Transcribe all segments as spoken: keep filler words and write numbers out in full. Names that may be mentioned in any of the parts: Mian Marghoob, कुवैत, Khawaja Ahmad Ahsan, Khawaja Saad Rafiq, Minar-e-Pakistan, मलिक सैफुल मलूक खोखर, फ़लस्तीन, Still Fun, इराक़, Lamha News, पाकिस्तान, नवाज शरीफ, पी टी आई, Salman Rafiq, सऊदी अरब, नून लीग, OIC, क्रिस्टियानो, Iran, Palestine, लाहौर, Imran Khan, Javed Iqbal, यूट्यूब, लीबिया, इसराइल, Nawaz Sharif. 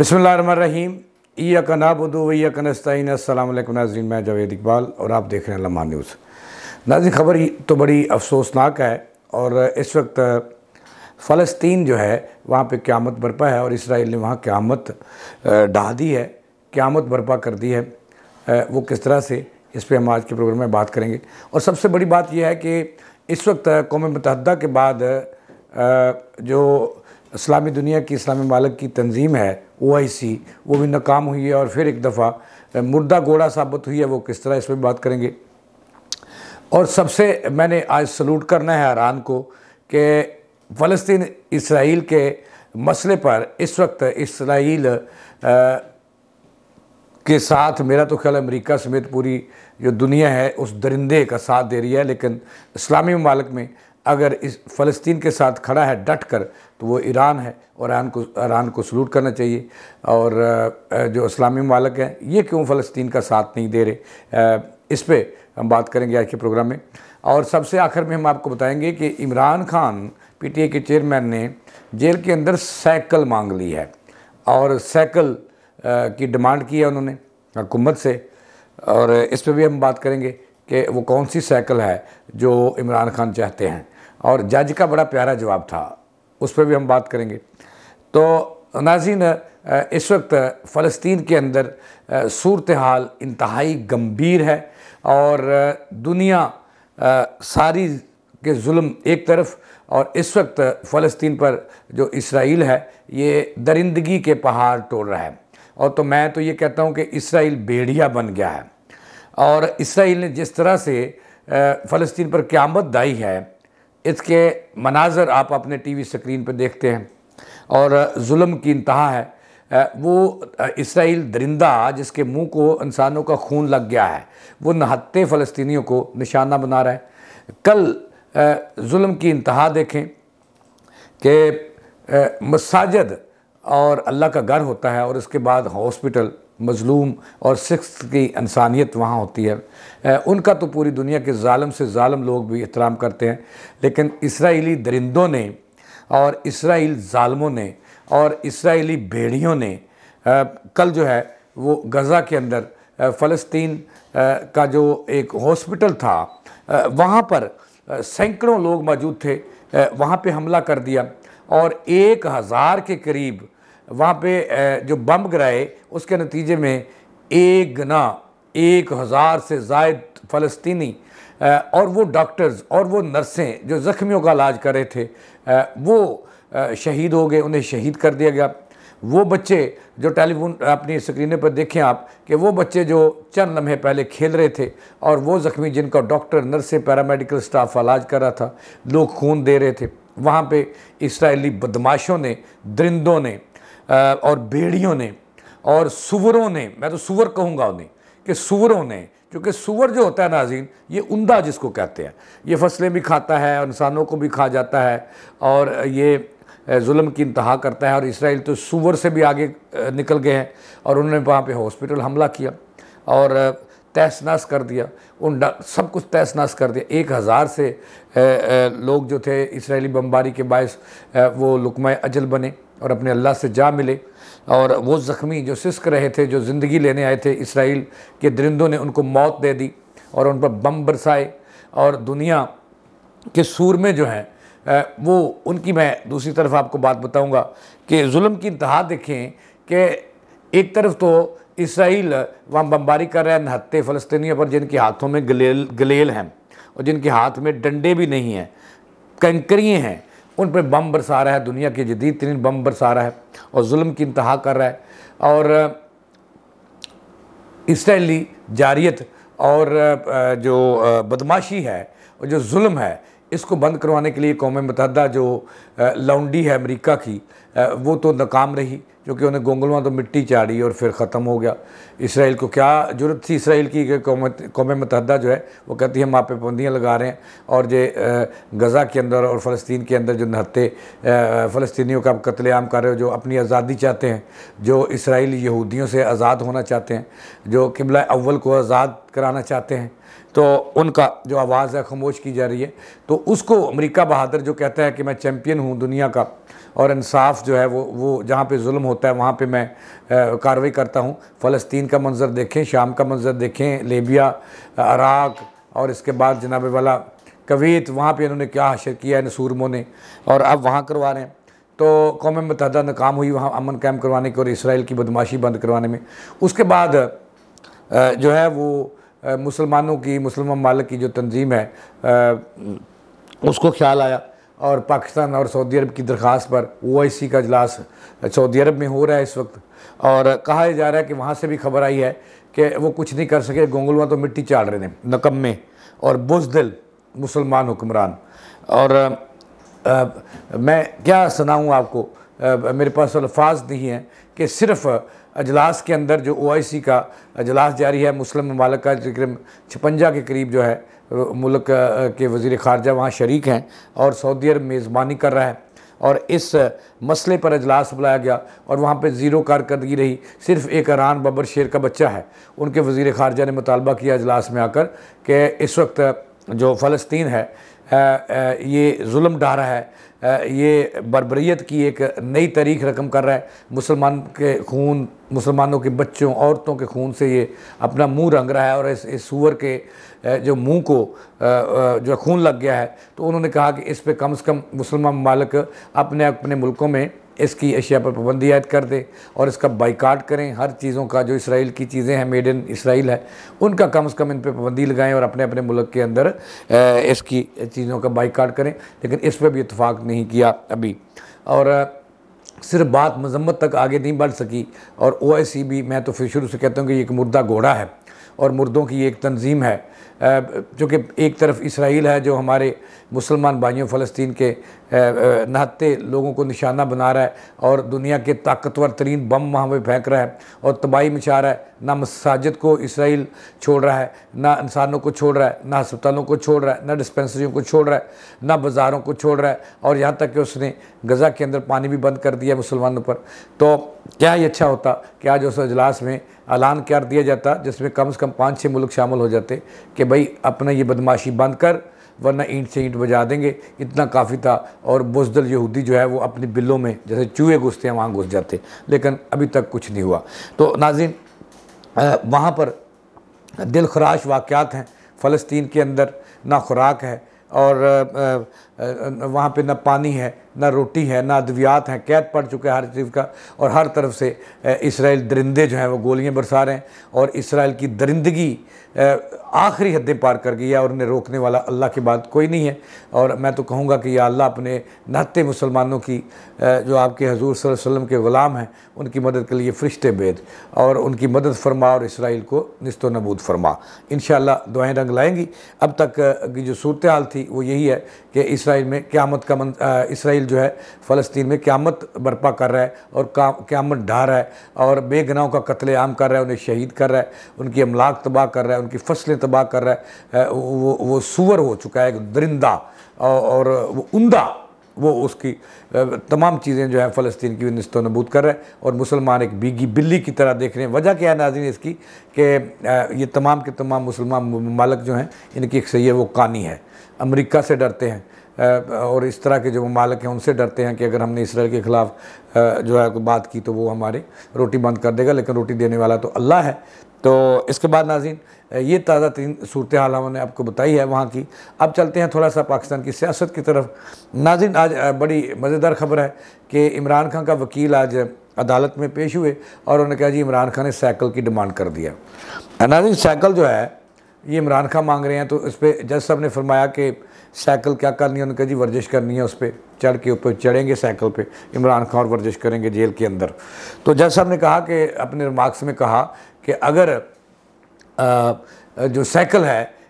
बिस्मिल्लाहिर्रहमानिर्रहीम इय्याका नअबुदु व इय्याका नस्ताईन। अस्सलामु अलैकुम नाज़रीन, मैं जावेद इकबाल और आप देख रहे हैं लम्हा न्यूज़। नाज़रीन, खबर तो बड़ी अफसोसनाक है और इस वक्त फ़लस्तीन जो है वहाँ पे क़यामत बरपा है और इसराइल ने वहाँ क़यामत ढा दी है, क़यामत बरपा कर दी है। वो किस तरह से, इस पर हम आज के प्रोग्राम में बात करेंगे। और सबसे बड़ी बात यह है कि इस वक्त कौम मुतहदा के बाद जो इस्लामी दुनिया की इस्लामी ममालिक की तंजीम है ओ आई सी, वो भी नाकाम हुई है और फिर एक दफ़ा मुर्दा घोड़ा साबित हुई है। वो किस तरह, इस पर बात करेंगे। और सबसे मैंने आज सलूट करना है ईरान को कि फ़लस्तीन इसराइल के मसले पर इस वक्त इसराइल के साथ, मेरा तो ख्याल अमेरिका समेत पूरी जो दुनिया है उस दरिंदे का साथ दे रही है, लेकिन इस्लामी ममालिक में अगर इस फ़लस्तीन के साथ खड़ा है डट कर तो वो ईरान है। और ईरान को ईरान को सलूट करना चाहिए। और जो इस्लामी ममालिक हैं ये क्यों फ़लस्तीन का साथ नहीं दे रहे, इस पर हम बात करेंगे आज के प्रोग्राम में। और सबसे आखिर में हम आपको बताएंगे कि Imran Khan पी टी आई के चेयरमैन ने जेल के अंदर साइकिल मांग ली है और साइकिल की डिमांड की है उन्होंने हुकूमत से, और इस पर भी हम बात करेंगे कि वो कौन सी साइकिल है जो इमरान खान चाहते हैं। और जज का बड़ा प्यारा जवाब था, उस पर भी हम बात करेंगे। तो नाज़रीन, इस वक्त फ़लस्तीन के अंदर सूरत हाल इंतहाई गंभीर है और दुनिया सारी के जुल्म एक तरफ, और इस वक्त फ़लस्तीन पर जो इसराइल है ये दरिंदगी के पहाड़ तोड़ रहा है। और तो मैं तो ये कहता हूँ कि इसराइल भेड़िया बन गया है। और इसराइल ने जिस तरह से फ़लस्तीन पर क़यामत ढाई है, इसके मनाजर आप अपने टीवी स्क्रीन पर देखते हैं और जुल्म की इंतहा है। वो इसराइल दरिंदा जिसके मुंह को इंसानों का खून लग गया है, वो निहत्ते फ़लस्तीनियों को निशाना बना रहा है। कल जुल्म की इंतहा देखें कि मसाजिद और अल्लाह का घर होता है और उसके बाद हॉस्पिटल मज़लूम और सिक्स की इंसानियत वहाँ होती है। उनका तो पूरी दुनिया के जालिम से जालिम लोग भी एहतराम करते हैं, लेकिन इसराइली दरिंदों ने और इसराइल जालिमों ने और इसराइली भेड़ियों ने कल जो है वो गज़ा के अंदर फ़लस्तीन का जो एक हॉस्पिटल था वहाँ पर सैकड़ों लोग मौजूद थे, वहाँ पे हमला कर दिया और एक हज़ार के करीब वहाँ पे जो बम गिराए, उसके नतीजे में एक गना एक हज़ार से ज़ायद फ़लस्तीनी और वो डॉक्टर्स और वो नर्सें जो ज़ख्मियों का इलाज कर रहे थे वो शहीद हो गए, उन्हें शहीद कर दिया गया। वो बच्चे जो टेलीफोन अपनी स्क्रीन पर देखें आप कि वो बच्चे जो चंद लम्हे पहले खेल रहे थे और वो ज़ख्मी जिनका डॉक्टर नर्सें पैरामेडिकल स्टाफ इलाज कर रहा था, लोग खून दे रहे थे। वहाँ पे इसराइली बदमाशों ने, दरिंदों ने और भेड़ियों ने और सूअरों ने, मैं तो सूअर कहूँगा उन्हें, कि सूअरों ने, क्योंकि सूअर जो होता है नाज़रीन ये उंदा जिसको कहते हैं, ये फसलें भी खाता है और इंसानों को भी खा जाता है और ये जुल्म की इंतहा करता है। और इसराइल तो सूअर से भी आगे निकल गए हैं और उन्होंने वहाँ पे हॉस्पिटल हमला किया और तहस नहस कर दिया, उन सब कुछ तहस नहस कर दिया। एक हज़ार से लोग जो थे इसराइली बमबारी के बायस वो लुकमा अजल बने और अपने अल्लाह से जा मिले। और वो ज़ख्मी जो सिसक रहे थे, जो ज़िंदगी लेने आए थे, इसराइल के दरिंदों ने उनको मौत दे दी और उन पर बम बरसाए। और दुनिया के सूरमे जो हैं वो उनकी, मैं दूसरी तरफ आपको बात बताऊँगा कि जुल्म की इंतहा देखें कि एक तरफ तो इसराइल वहाँ बमबारी कर रहा है निहत्ते फ़लस्तीनियों पर जिनके हाथों में गलेल गलेल हैं और जिनके हाथ में डंडे भी नहीं हैं, कंकरियाँ हैं, उन पर बम बरसा रहा है, दुनिया के जदीद तरीन बम बरसा रहा है और जुल्म की इंतहा कर रहा है। और इसराइली जारियत और जो बदमाशी है और जो जुल्म है, इसको बंद करवाने के लिए कौम मुतहदा जो लौंडी है अमेरिका की, वो तो नाकाम रही, क्योंकि उन्हें गोंगलवा तो मिट्टी चाड़ी और फिर ख़त्म हो गया। इसराइल को क्या ज़रूरत थी इसराइल की कि कौम मुतहदा जो है वो कहती है हम आप पे पाबंदियाँ लगा रहे हैं, और जे गज़ा के अंदर और फ़लस्तीन के अंदर जो निहत्ते फ़लस्तीनियों का कत्लेआम कर रहे हो, जो अपनी आज़ादी चाहते हैं, जो इसराइली यहूदियों से आज़ाद होना चाहते हैं, जो किबला अव्वल को आज़ाद कराना चाहते हैं तो उनका जो आवाज़ है खामोश की जा रही है। तो उसको अमेरिका बहादुर जो कहता है कि मैं चैम्पियन हूँ दुनिया का और इंसाफ जो है वो वो जहाँ पे जुल्म होता है वहाँ पे मैं कार्रवाई करता हूँ। फ़लस्तीन का मंज़र देखें, शाम का मंज़र देखें, लीबिया, इराक़ और इसके बाद जनाब वाला कुवैत, वहाँ पे इन्होंने क्या हासिल किया है नसूरमों ने और अब वहाँ करवा रहे हैं। तो कौम मुत्तहदा नाकाम हुई वहाँ अमन कायम करवाने की और इसराइल की बदमाशी बंद करवाने में। उसके बाद जो है वो मुसलमानों की मुसलमान मालिक की जो तंजीम है उसको ख्याल आया और पाकिस्तान और सऊदी अरब की दरख्वास्त पर ओ आई सी का इजलास सऊदी अरब में हो रहा है इस वक्त और कहा जा रहा है कि वहाँ से भी खबर आई है कि वो कुछ नहीं कर सके, गोंगलवा तो मिट्टी चाड़ रहे थे नकम्मे और बुज़दिल मुसलमान हुक्मरान। और आ, आ, मैं क्या सुनाऊँ आपको, आ, मेरे पास अल्फाज नहीं हैं कि सिर्फ़ अजलास के अंदर जो ओ आई सी का अजलास जारी है मुस्लिम ममालिक का तकरीबन छपंजा के करीब जो है मुल्क के वज़ीर ख़ारजा वहाँ शरीक हैं और सऊदी अरब मेज़बानी कर रहा है और इस मसले पर अजलास बुलाया गया और वहाँ पे ज़ीरो कारकर्दगी रही। सिर्फ एक ईरान बबर शेर का बच्चा है, उनके वज़ीर ख़ारजा ने मुतालबा किया अजलास में आकर कि इस वक्त जो फ़लस्तीन है आ, आ, ये जुल्म ढा रहा है, आ, ये बर्बरियत की एक नई तारीख रकम कर रहा है, मुसलमान के खून, मुसलमानों के बच्चों, औरतों के खून से ये अपना मुंह रंग रहा है और इस इस सूअर के जो मुंह को जो खून लग गया है। तो उन्होंने कहा कि इस पे कम से कम मुसलमान ममालिक अपने अपने मुल्कों में इसकी अशिया पर पाबंदी आयद कर दें और इसका बाइकाट करें। हर चीज़ों का जो इसराइल की चीज़ें हैं, मेड इन इसराइल है, उनका कम से कम इन पर पाबंदी लगाएं और अपने अपने मुल्क के अंदर इसकी चीज़ों का बाइकाट करें। लेकिन इस पर भी इतफ़ाक़ नहीं किया अभी और सिर्फ बात मजम्मत तक आगे नहीं बढ़ सकी। और ओ आई सी भी, मैं तो फिर शुरू से कहता हूँ कि ये एक मुर्दा घोड़ा है और मुर्दों की एक तंजीम है, चूँकि एक तरफ इसराइल है जो हमारे मुसलमान भाइयों फ़लस्तीन के नहत्ते लोगों को निशाना बना रहा है और दुनिया के ताकतवर तरीन बम वहाँ पर फेंक रहा है और तबाही मचा रहा है। ना मसाजिद को इसराइल छोड़ रहा है, ना इंसानों को छोड़ रहा है, ना हस्पतालों को छोड़ रहा है, ना डिस्पेंसरियों को छोड़ रहा है, ना बाज़ारों को छोड़ रहा है और यहाँ तक कि उसने गज़ा के अंदर पानी भी बंद कर दिया मुसलमानों पर। तो क्या ही अच्छा होता कि आज उस अजलास में ऐलान कर दिया जाता जिसमें कम से कम पाँच छः मुल्क शामिल हो जाते कि भाई अपना ये बदमाशी बंद कर वरना ईंट से ईंट बजा देंगे, इतना काफ़ी था। और बुज़दिल यहूदी जो है वो अपने बिलों में जैसे चूहे घुसते हैं वहाँ घुस जाते, लेकिन अभी तक कुछ नहीं हुआ। तो नाज़रीन वहाँ पर दिल खराश वाक़यात हैं, फ़लस्तीन के अंदर ना खुराक है और वहाँ पे ना पानी है, ना रोटी है, ना अद्वियात हैं, कैद पड़ चुका है हर चीज़ का। और हर तरफ से इसराइल दरिंदे जो हैं वो गोलियाँ बरसा रहे हैं और इसराइल की दरिंदगी आखिरी हदें पार कर गई है और उन्हें रोकने वाला अल्लाह के बाद कोई नहीं है। और मैं तो कहूँगा कि या अल्लाह अपने नाते मुसलमानों की जो आपके हजूर सल्लल्लाहु अलैहि वसल्लम के ग़ुलाम हैं उनकी मदद के लिए फ़रिश्ते भेज और उनकी मदद फरमा और इसराइल को निस्तो नबूद फरमा। इंशाअल्लाह दुआएं रंग लाएंगी। अब तक की जो सूरत हाल थी वो यही है कि इसराइल में क़यामत का मन इसराइल जो है फ़लस्तीन में क़यामत बर्पा कर रहा है और क़यामत ढा रहा है और बेगनाहों का कत्ले आम कर रहा है, उन्हें शहीद कर रहा है, उनकी अमलाक तबाह कर रहा है, उनकी फसलें तबाह कर रहा है। वो वो सूअर हो चुका है दरिंदा और वो उंदा, वो उसकी तमाम चीज़ें जो है फ़लस्तीन की निस्तो नबूद कर रहा है और मुसलमान एक बीगी बिल्ली की तरह देख रहे हैं। वजह क्या है नाज़रीन इसकी कि ये तमाम के तमाम मुसलमान ममालिक जो हैं इनकी एक सही है वो कानी है, अमेरिका से डरते हैं और इस तरह के जो ममालिक हैं उनसे डरते हैं कि अगर हमने इसराइल के ख़िलाफ़ जो है बात की तो वो हमारे रोटी बंद कर देगा, लेकिन रोटी देने वाला तो अल्लाह है। तो इसके बाद नाज़रीन ये ताज़ा तीन सूरत हाल हमने आपको बताई है वहाँ की। अब चलते हैं थोड़ा सा पाकिस्तान की सियासत की तरफ। नाज़रीन आज बड़ी मज़ेदार ख़बर है कि इमरान खान का वकील आज अदालत में पेश हुए और उन्होंने कहा जी इमरान खान ने साइकिल की डिमांड कर दिया। नाज़रीन साइकिल जो है ये इमरान खान मांग रहे हैं तो इस पर जज साहब ने फरमाया कि साइकिल क्या करनी है, उनका जी वर्जिश करनी है, उस पर चढ़ के ऊपर चढ़ेंगे साइकिल पे इमरान खान और वर्जिश करेंगे जेल के अंदर। तो जज साहब ने कहा कि अपने रिमार्क्स में कहा कि अगर आ, जो साइकिल है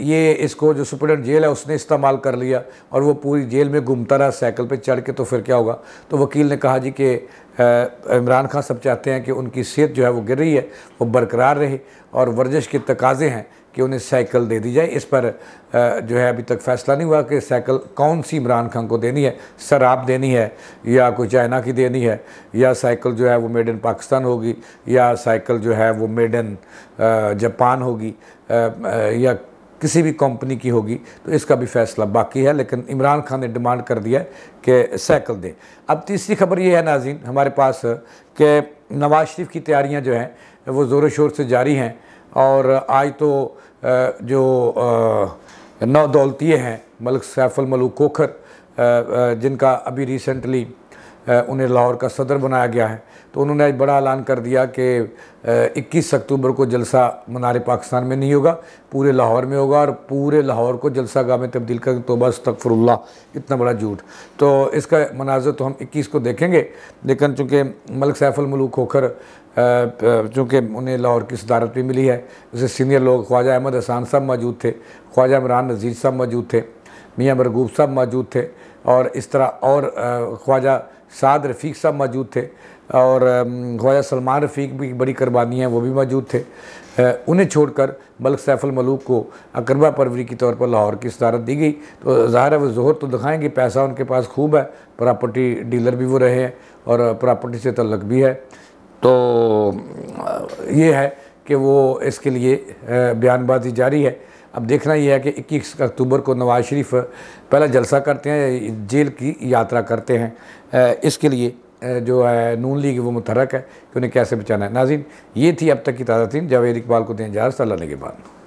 ये इसको जो सुप्रीडेंट जेल है उसने इस्तेमाल कर लिया और वो पूरी जेल में घूमता रहा साइकिल पे चढ़ के तो फिर क्या होगा। तो वकील ने कहा जी कि इमरान खान सब चाहते हैं कि उनकी सेहत जो है वो गिर रही है वो बरकरार रहे और वर्जिश के तकाजे हैं कि उन्हें साइकिल दे दी जाए। इस पर जो है अभी तक फैसला नहीं हुआ कि साइकिल कौन सी इमरान खान को देनी है, शराब देनी है या कोई चाइना की देनी है, या साइकिल जो है वो मेड इन पाकिस्तान होगी, या साइकिल जो है वो मेड इन जापान होगी, या किसी भी कंपनी की होगी। तो इसका भी फैसला बाकी है, लेकिन इमरान खान ने डिमांड कर दिया कि साइकिल दें। अब तीसरी खबर ये है नाज़रीन हमारे पास कि नवाज शरीफ की तैयारियां जो हैं वो ज़ोर शोर से जारी हैं, और आज तो जो नौ दौलतिये हैं मलिक सैफुल मलूक खोखर, जिनका अभी रिसेंटली उन्हें लाहौर का सदर बनाया गया है, तो उन्होंने आज बड़ा ऐलान कर दिया कि इक्कीस अक्टूबर को जलसा मनारे पाकिस्तान में नहीं होगा, पूरे लाहौर में होगा, और पूरे लाहौर को जलसा गाह में तब्दील कर, तौबा अस्तगफिरुल्लाह, इतना बड़ा झूठ। तो इसका मनाज़र तो हम इक्कीस को देखेंगे, लेकिन चूँकि मलिक सैफुल मलूक खोखर चूँकि उन्हें लाहौर की सदारत भी मिली है, उसे सीनियर लोग ख्वाजा अहमद अहसान साहब मौजूद थे, ख्वाजा इमरान अजीज साहब मौजूद थे, मियाँ मरगूब साहब मौजूद थे, और इस तरह और ख्वाजा साद रफ़ीक साहब मौजूद थे, और ख्वाजा सलमान रफ़ीक भी बड़ी कुर्बानी है, वो भी मौजूद थे। उन्हें छोड़कर मलिक सैफुल मलूक को अकरबा परवरी के तौर पर लाहौर की सदारत दी गई। तो ज़ाहिर है वो जोहर तो दिखाएँगे, पैसा उनके पास खूब है, प्रॉपर्टी डीलर भी वो रहे हैं और प्रॉपर्टी से तल्लक भी है। तो ये है कि वो इसके लिए बयानबाजी जारी है। अब देखना यह है कि इक्कीस अक्टूबर को नवाज़ शरीफ पहला जलसा करते हैं, जेल की यात्रा करते हैं। इसके लिए जो है नून लीग वो मुतहरक है कि उन्हें कैसे बचाना है। नाज़रीन, ये थी अब तक की ताज़ा खबरें। जावेद इकबाल को दें इजाज़त, अल्लाह के बाद।